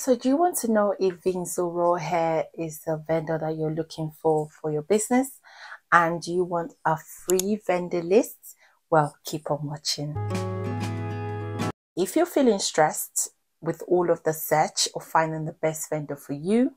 So do you want to know if Vinzo Raw Hair is the vendor that you're looking for your business? And do you want a free vendor list? Well, keep on watching. If you're feeling stressed with all of the search or finding the best vendor for you,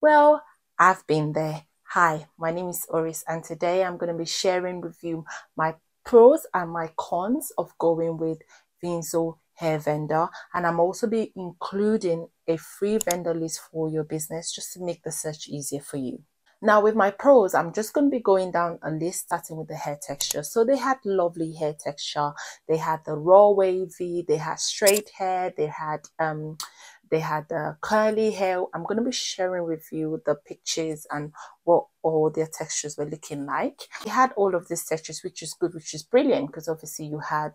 well, I've been there. Hi, my name is Oris, and today I'm going to be sharing with you my pros and my cons of going with Vinzo Hair Vendor, and I'm also be including a free vendor list for your business just to make the search easier for you. Now with my pros, I'm just going to be going down a list, starting with the hair texture. So they had lovely hair texture. They had the raw wavy, they had straight hair, they had the curly hair. I'm going to be sharing with you the pictures and what all their textures were looking like. They had all of these textures, which is good, which is brilliant, because obviously you had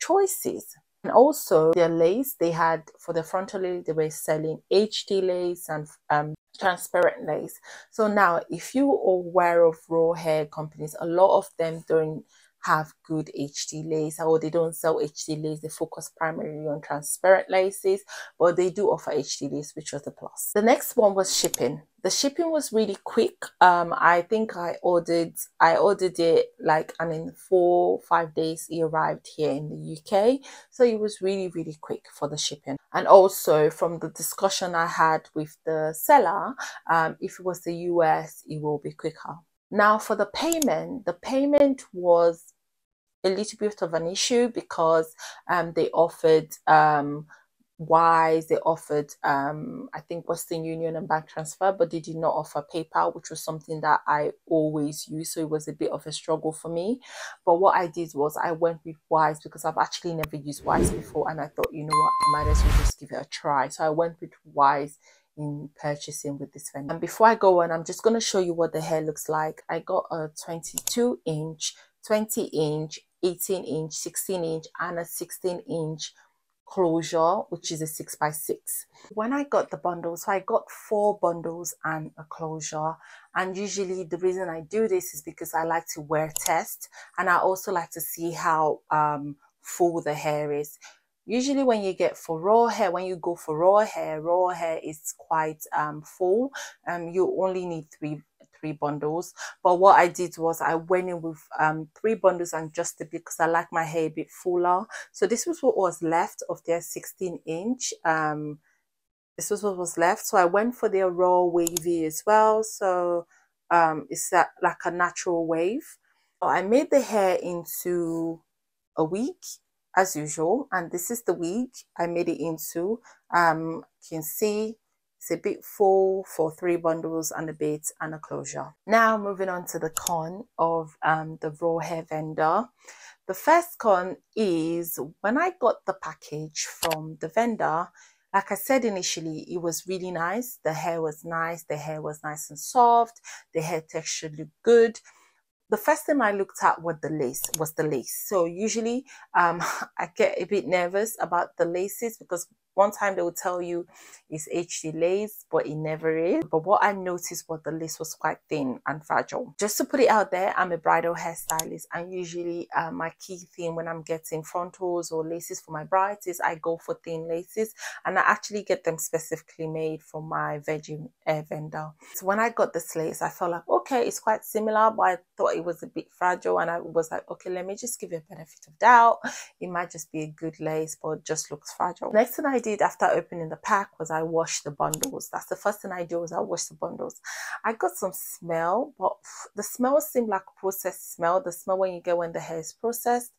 choices. And also their lace, they had for the frontal lace, they were selling HD lace and transparent lace. So now if you are aware of raw hair companies, a lot of them don't have good HD lace, or they don't sell HD lace. They focus primarily on transparent laces, but they do offer HD lace, which was a plus. The next one was shipping. The shipping was really quick. I think I ordered it like, I mean, 4 or 5 days it arrived here in the UK, so it was really quick for the shipping. And also from the discussion I had with the seller, if it was the US, it will be quicker. Now for the payment was a little bit of an issue because they offered Wise, they offered I think Western Union and bank transfer, but they did not offer PayPal, which was something that I always use, so it was a bit of a struggle for me. But what I did was I went with Wise, because I've actually never used Wise before, and I thought, you know what, I might as well just give it a try. So I went with Wise in purchasing with this vendor. And before I go on, I'm just going to show you what the hair looks like. I got a 22-inch, 20-inch, 18-inch, 16-inch and a 16-inch closure, which is a 6x6. When I got the bundles, so I got 4 bundles and a closure. And usually the reason I do this is because I like to wear test, and I also like to see how full the hair is. Usually when you get for raw hair, when you go for raw hair is quite full. You only need three bundles. But what I did was I went in with 3 bundles and just a bit, because I like my hair a bit fuller. So this was what was left of their 16-inch. This was what was left. So I went for their raw wavy as well. So it's like a natural wave. So I made the hair into a wig, as usual, and this is the wig I made it into. You can see it's a bit full for 3 bundles and a bit and a closure. Now moving on to the con of the Raw Hair Vendor. The first con is when I got the package from the vendor, like I said initially, it was really nice. The hair was nice, the hair was nice and soft, the hair texture looked good. The first thing I looked at was the lace. So usually I get a bit nervous about the laces, because one time they will tell you it's HD lace, but it never is. But what I noticed was the lace was quite thin and fragile. Just to put it out there, I'm a bridal hairstylist, and usually my key thing when I'm getting frontals or laces for my brides is I go for thin laces, and I actually get them specifically made for my Virgin Hair Vendor. So when I got this lace, I felt like, okay, it's quite similar, but I thought it was a bit fragile, and I was like, okay, let me just give it a benefit of doubt. It might just be a good lace, but it just looks fragile. Next thing I did after opening the pack was I washed the bundles. That's the first thing I do, was I washed the bundles. I got some smell, but the smell seemed like a processed smell, the smell when you get when the hair is processed.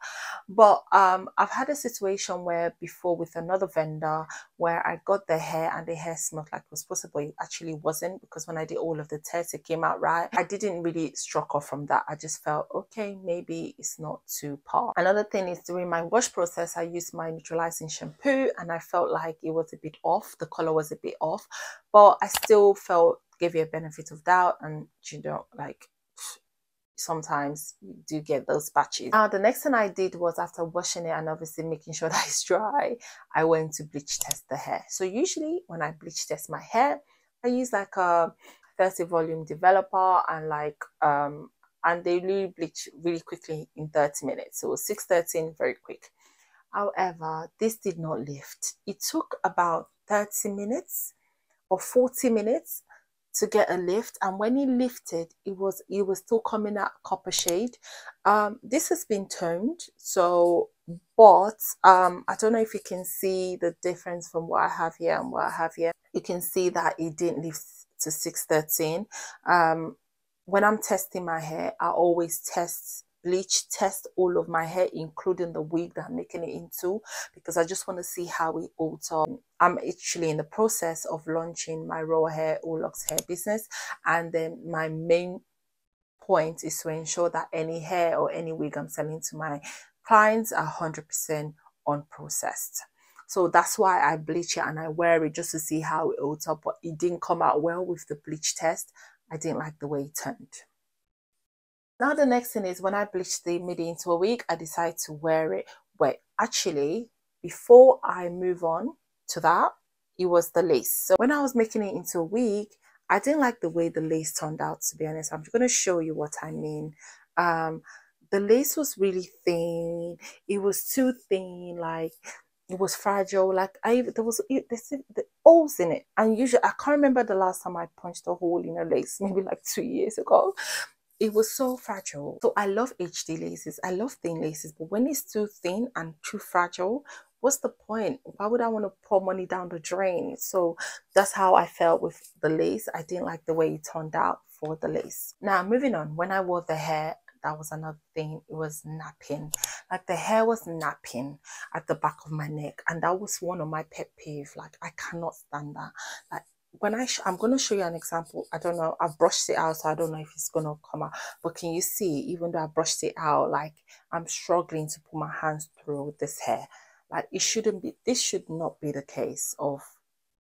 But I've had a situation where before with another vendor where I got the hair and the hair smelled like it was processed, but it actually wasn't, because when I did all of the tests, it came out right. I didn't really struck off from that. I just felt, okay, maybe it's not too par. Another thing is, during my wash process, I used my neutralizing shampoo, and I felt like it was a bit off, the color was a bit off, but I still felt gave you a benefit of doubt. And you know, like sometimes you do get those patches. Now the next thing I did was, after washing it and obviously making sure that it's dry, I went to bleach test the hair. So usually when I bleach test my hair, I use like a 30 volume developer, and like and they really bleach really quickly in 30 minutes. So it was 613, very quick. However, this did not lift. It took about 30 minutes for 40 minutes to get a lift, and when he lifted, it was still coming out copper shade. This has been toned, so I don't know if you can see the difference from what I have here and what I have here. You can see that it didn't lift to 613. When I'm testing my hair, I always test all of my hair, including the wig that I'm making it into, because I just want to see how it holds up. I'm actually in the process of launching my raw hair Olux hair business, and then my main point is to ensure that any hair or any wig I'm selling to my clients are 100% unprocessed. So that's why I bleach it and I wear it, just to see how it holds up. But it didn't come out well with the bleach test. I didn't like the way it turned. Now the next thing is, when I bleached the midi into a wig, I decided to wear it wet. Actually, before I move on to that, it was the lace. So when I was making it into a wig, I didn't like the way the lace turned out, to be honest. I'm going to show you what I mean. The lace was really thin. It was too thin, like it was fragile. Like there was holes in it. And usually, I can't remember the last time I punched a hole in a lace, maybe like 2 years ago. It was so fragile. So I love HD laces. I love thin laces. But when it's too thin and too fragile, what's the point? Why would I want to pour money down the drain? So that's how I felt with the lace. I didn't like the way it turned out for the lace. Now, moving on, when I wore the hair, that was another thing. It was napping. Like the hair was napping at the back of my neck. And that was one of my pet peeves. Like I cannot stand that. Like, when I'm going to show you an example. I don't know, I've brushed it out, so I don't know if it's going to come out, but can you see, even though I brushed it out, like I'm struggling to put my hands through this hair. Like it shouldn't be, this should not be the case of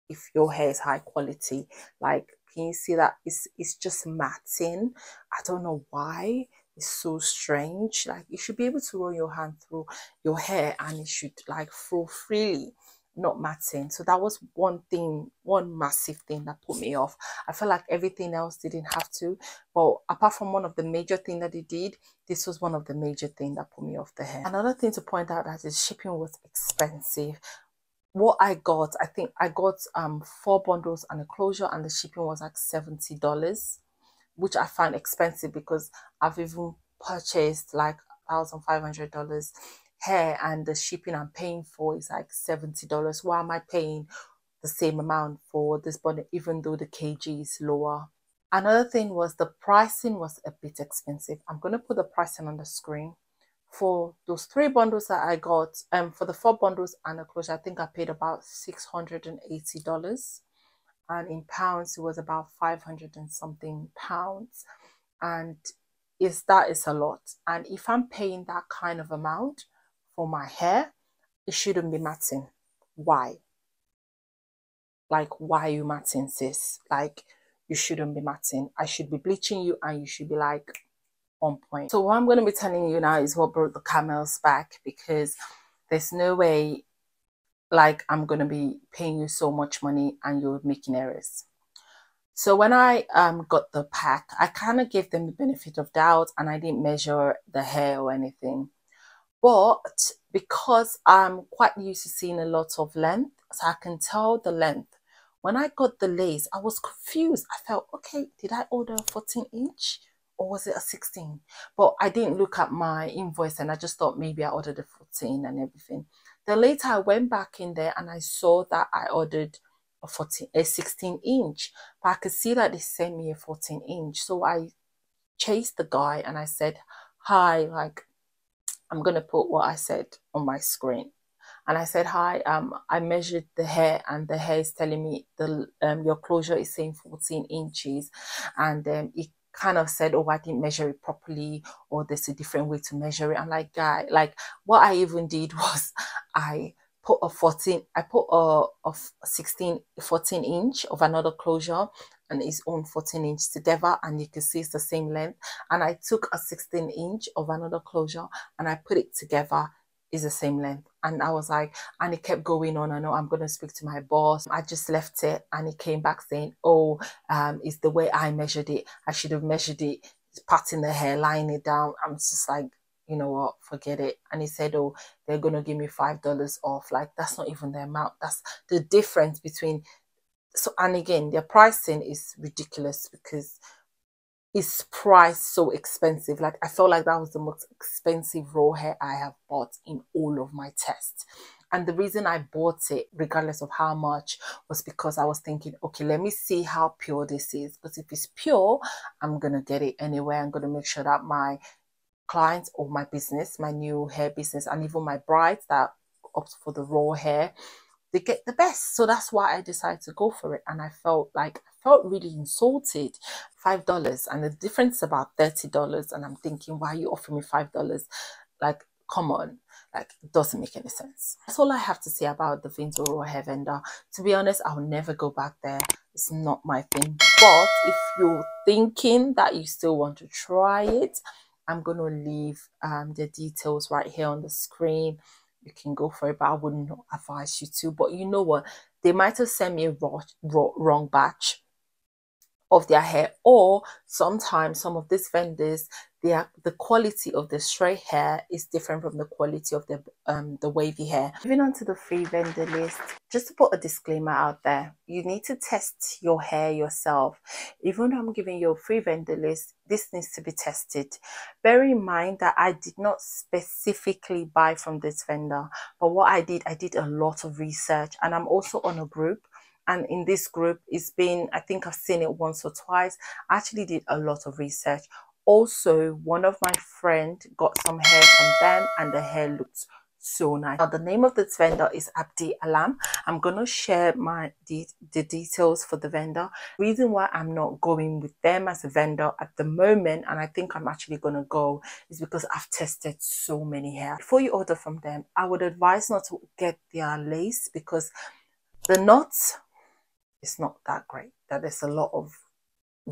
if your hair is high quality. Like, can you see that it's just matting? I don't know why. It's so strange. Like you should be able to roll your hand through your hair and it should like flow freely, not matting. So that was one thing, one massive thing that put me off. I felt like everything else didn't have to, but apart from one of the major thing that it did, this was one of the major thing that put me off the hair. Another thing to point out that is shipping was expensive. What I got, I think I got 4 bundles and a closure, and the shipping was like $70, which I find expensive, because I've even purchased like $1,500 hair and the shipping I'm paying for is like $70. Why am I paying the same amount for this bundle, even though the kg is lower? Another thing was the pricing was a bit expensive. I'm going to put the pricing on the screen. For those 3 bundles that I got, for the 4 bundles and a closure, I think I paid about $680, and in pounds it was about 500 and something pounds, and that is a lot. And if I'm paying that kind of amount for my hair, it shouldn't be matting. Why? Like, why are you matting, sis? Like, you shouldn't be matting. I should be bleaching you and you should be like on point. So what I'm going to be telling you now is what brought the camels back, because there's no way like I'm going to be paying you so much money and you're making errors. So when I got the pack, I kind of gave them the benefit of doubt and I didn't measure the hair or anything. But because I'm quite used to seeing a lot of length, so I can tell the length. When I got the lace, I was confused. I felt, okay, did I order a 14-inch or was it a 16? But I didn't look at my invoice and I just thought maybe I ordered a 14 and everything. Then later I went back in there and I saw that I ordered a 16-inch. But I could see that they sent me a 14-inch. So I chased the guy and I said, hi, like, I'm going to put what I said on my screen. And I said, hi, I measured the hair and the hair is telling me the your closure is saying 14 inches. And it kind of said, oh, I didn't measure it properly, or there's a different way to measure it. I'm like, guy, like what I even did was I put a 14 inch of another closure and its own 14 inch together, and you can see it's the same length. And I took a 16 inch of another closure and I put it together, is the same length. And I was like, and it kept going on. I know I'm going to speak to my boss. I just left it, and it came back saying, oh, it's the way I measured it. I should have measured it, parting the hair, lying it down. I'm just like, you know what, forget it. And he said, oh, they're going to give me $5 off. Like, that's not even the amount. That's the difference between So, and again, their pricing is ridiculous because it's priced so expensive. Like, I felt like that was the most expensive raw hair I have bought in all of my tests. And the reason I bought it, regardless of how much, was because I was thinking, okay, let me see how pure this is. Because if it's pure, I'm going to get it anyway. I'm going to make sure that my clients or my business, my new hair business, and even my brides that opt for the raw hair, they get the best. So that's why I decided to go for it. And I felt like, I felt really insulted. $5, and the difference about $30. And I'm thinking, why are you offering me $5? Like, come on, like, it doesn't make any sense. That's all I have to say about the Vinzo Raw Hair Vendor. To be honest, I'll never go back there. It's not my thing. But if you're thinking that you still want to try it, I'm going to leave the details right here on the screen. You can go for it, but I wouldn't advise you to. But you know what? They might have sent me a wrong batch of their hair, or sometimes some of these vendors, the quality of the straight hair is different from the quality of the wavy hair. Moving on to the free vendor list, just to put a disclaimer out there, you need to test your hair yourself. Even though I'm giving you a free vendor list, this needs to be tested. Bear in mind that I did not specifically buy from this vendor, but what I did a lot of research, and I'm also on a group. And in this group, it's been, I think I've seen it once or twice. I actually did a lot of research. Also, one of my friends got some hair from them and the hair looked so nice. Now, the name of this vendor is Abdi Alam. I'm going to share the details for the vendor. Reason why I'm not going with them as a vendor at the moment, and I think I'm actually going to go, is because I've tested so many hair. Before you order from them, I would advise not to get their lace, because the knots, it's not that great. That there's a lot of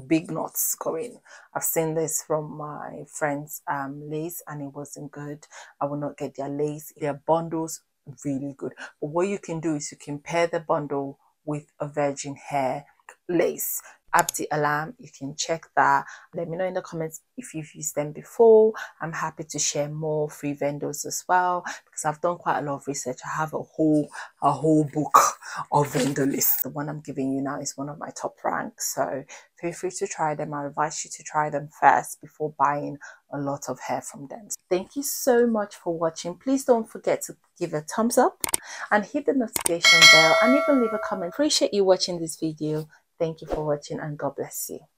big knots going. I've seen this from my friend's lace, and it wasn't good. I will not get their lace. Their bundles, really good. But what you can do is you can pair the bundle with a virgin hair lace. Abdi Alam, you can check that. Let me know in the comments if you've used them before. I'm happy to share more free vendors as well, because I've done quite a lot of research. I have a whole book of vendor lists. The one I'm giving you now is one of my top ranks, so feel free to try them. I advise you to try them first before buying a lot of hair from them. Thank you so much for watching. Please don't forget to give a thumbs up and hit the notification bell, and even leave a comment. Appreciate you watching this video. Thank you for watching, and God bless you.